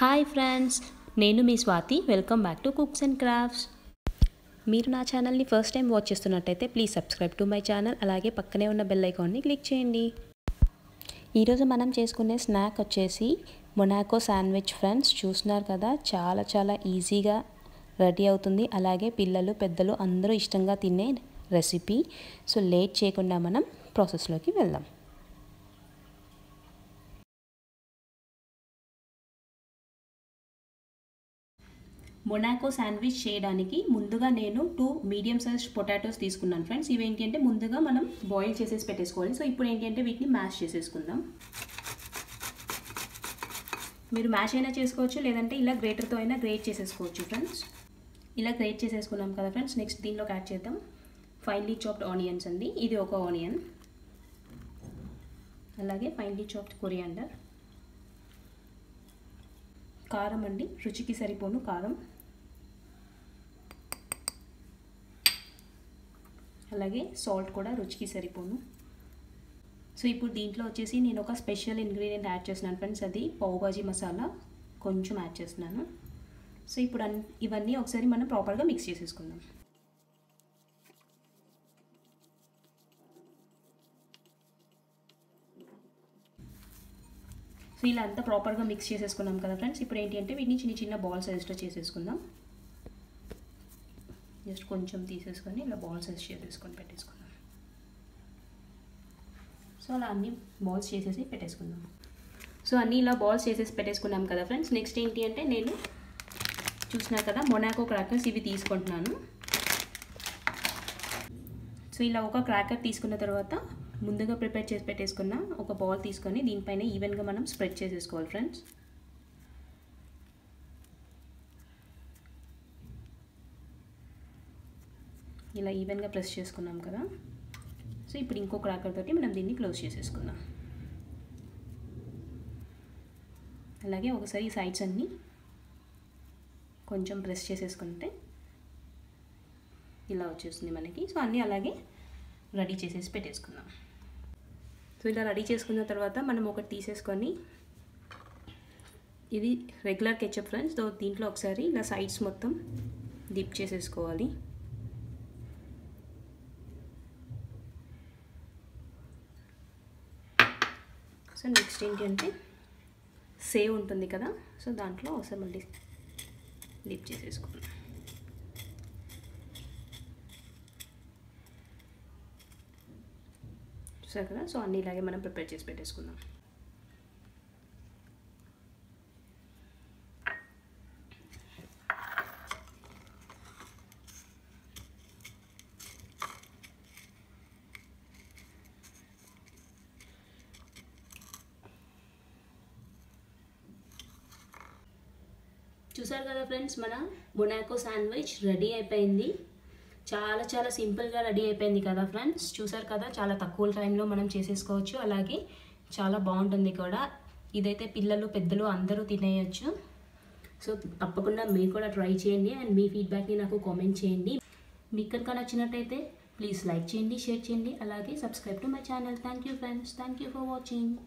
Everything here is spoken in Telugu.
హాయ్ ఫ్రెండ్స్, నేను మీ Swathi. Welcome back to cooks and crafts. మీరు నా ఛానల్ని ఫస్ట్ టైం వాచ్ చేస్తున్నట్టయితే please subscribe to my channel, అలాగే పక్కనే ఉన్న బెల్ ఐకాన్ని క్లిక్ చేయండి. ఈరోజు మనం చేసుకునే స్నాక్ వచ్చేసి మొనాకో శాండ్విచ్. ఫ్రెండ్స్, చూస్తున్నారు కదా, చాలా చాలా ఈజీగా రెడీ అవుతుంది. అలాగే పిల్లలు పెద్దలు అందరూ ఇష్టంగా తినే రెసిపీ. సో లేట్ చేయకుండా మనం ప్రాసెస్లోకి వెళ్దాం. మొనాకో శాండ్విచ్ చేయడానికి ముందుగా నేను 2 మీడియం సైజ్ పొటాటోస్ తీసుకున్నాను. ఫ్రెండ్స్, ఇవి ఏంటంటే ముందుగా మనం బాయిల్ చేసేసి పెట్టేసుకోవాలి. సో ఇప్పుడు ఏంటంటే వీటిని మ్యాష్ చేసేసుకుందాం. మీరు మ్యాష్ అయినా చేసుకోవచ్చు, లేదంటే ఇలా గ్రేటర్తో అయినా గ్రేట్ చేసేసుకోవచ్చు. ఫ్రెండ్స్, ఇలా గ్రేట్ చేసేసుకున్నాం కదా. ఫ్రెండ్స్, నెక్స్ట్ దీనిలోకి యాడ్ చేద్దాం ఫైన్లీ చాప్డ్ ఆనియన్స్ అండి. ఇది ఒక ఆనియన్, అలాగే ఫైన్లీ చాప్డ్ కొరియాండర్, కారం అండి, రుచికి సరిపోను కారం, అలాగే సాల్ట్ కూడా రుచికి సరిపోను. సో ఇప్పుడు దీంట్లో వచ్చేసి నేను ఒక స్పెషల్ ఇంగ్రీడియంట్ యాడ్ చేస్తున్నాను. ఫ్రెండ్స్, అది పావ్ భాజీ మసాలా కొంచెం యాడ్ చేస్తున్నాను. సో ఇప్పుడు ఇవన్నీ ఒకసారి మనం ప్రాపర్గా మిక్స్ చేసేసుకుందాం. సో ఇలా అంతా ప్రాపర్గా మిక్స్ చేసేసుకున్నాం కదా. ఫ్రెండ్స్, ఇప్పుడు ఏంటంటే వీటిని చిన్న చిన్న బాల్ సైజ్లో చేసేసుకుందాం. జస్ట్ కొంచెం తీసేసుకొని ఇలా బాల్ సైజ్ చేసేసుకొని పెట్టేసుకుందాం. సో అలా అన్ని బాల్స్ చేసేసి పెట్టేసుకుందాం. సో అన్నీ ఇలా బాల్స్ చేసేసి పెట్టేసుకున్నాం కదా. ఫ్రెండ్స్, నెక్స్ట్ ఏంటి అంటే నేను చూసినా కదా మొనాకో క్రాకర్స్, ఇవి తీసుకుంటున్నాను. సో ఇలా ఒక క్రాకర్ తీసుకున్న తర్వాత ముందుగా ప్రిపేర్ చేసి పెట్టేసుకున్న ఒక బౌల్ తీసుకొని దీనిపైన ఈవెన్గా మనం స్ప్రెడ్ చేసేసుకోవాలి. ఫ్రెండ్స్, ఇలా ఈవెన్గా ప్రెస్ చేసుకున్నాం కదా. సో ఇప్పుడు ఇంకో క్రాకర్ తోటి మనం దీన్ని క్లోజ్ చేసేసుకుందాం. అలాగే ఒకసారి సైడ్స్ అన్నీ కొంచెం ప్రెస్ చేసేసుకుంటే ఇలా వచ్చేస్తుంది మనకి. సో అన్నీ అలాగే రెడీ చేసేసి పెట్టేసుకుందాం. సో ఇలా రెడీ చేసుకున్న తర్వాత మనం ఒకటి తీసేసుకొని, ఇది రెగ్యులర్ కెచప్. ఫ్రెండ్స్, దీంట్లో ఒకసారి ఇలా సైడ్స్ మొత్తం డిప్ చేసేసుకోవాలి. సో నెక్స్ట్ ఏంటంటే సేవ్ ఉంటుంది కదా, సో దాంట్లో ఒకసారి మళ్ళీ డిప్ చేసేసుకుందాం. చూసారు కదా, సో అన్నీ ఇలాగే మనం ప్రిపేర్ చేసి పెట్టేసుకుందాం. చూసారు కదా ఫ్రెండ్స్, మన మొనాకో శాండ్విచ్ రెడీ అయిపోయింది. చాలా చాలా సింపుల్గా రెడీ అయిపోయింది కదా. ఫ్రెండ్స్, చూసారు కదా, చాలా తక్కువ టైంలో మనం చేసేసుకోవచ్చు, అలాగే చాలా బాగుంటుంది కూడా. ఇదైతే పిల్లలు పెద్దలు అందరూ తినేయచ్చు. సో తప్పకుండా మీరు కూడా ట్రై చేయండి అండ్ మీ ఫీడ్బ్యాక్ని నాకు కామెంట్ చేయండి. మీకు కనుక నచ్చినట్టయితే ప్లీజ్ లైక్ చేయండి, షేర్ చేయండి, అలాగే subscribe to my channel. Thank you friends, thank you for watching.